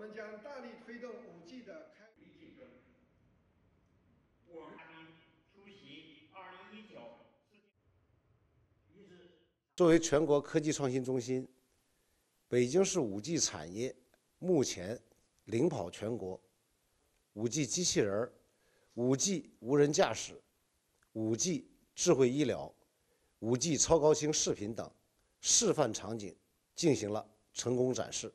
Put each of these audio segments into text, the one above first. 我们将大力推动5G 的开发竞争。我们出席2019作为全国科技创新中心，北京市5G 产业目前领跑全国。5G 机器人、5G 无人驾驶、5G 智慧医疗、5G 超高清视频等示范场景进行了成功展示。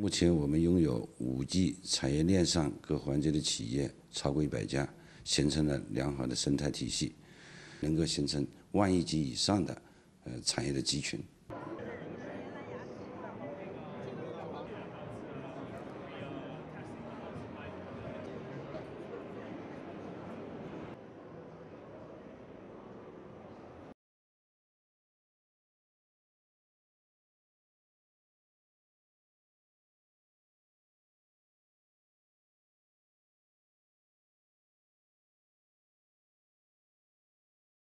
目前，我们拥有5G 产业链上各环节的企业超过100家，形成了良好的生态体系，能够形成万亿级以上的产业的集群。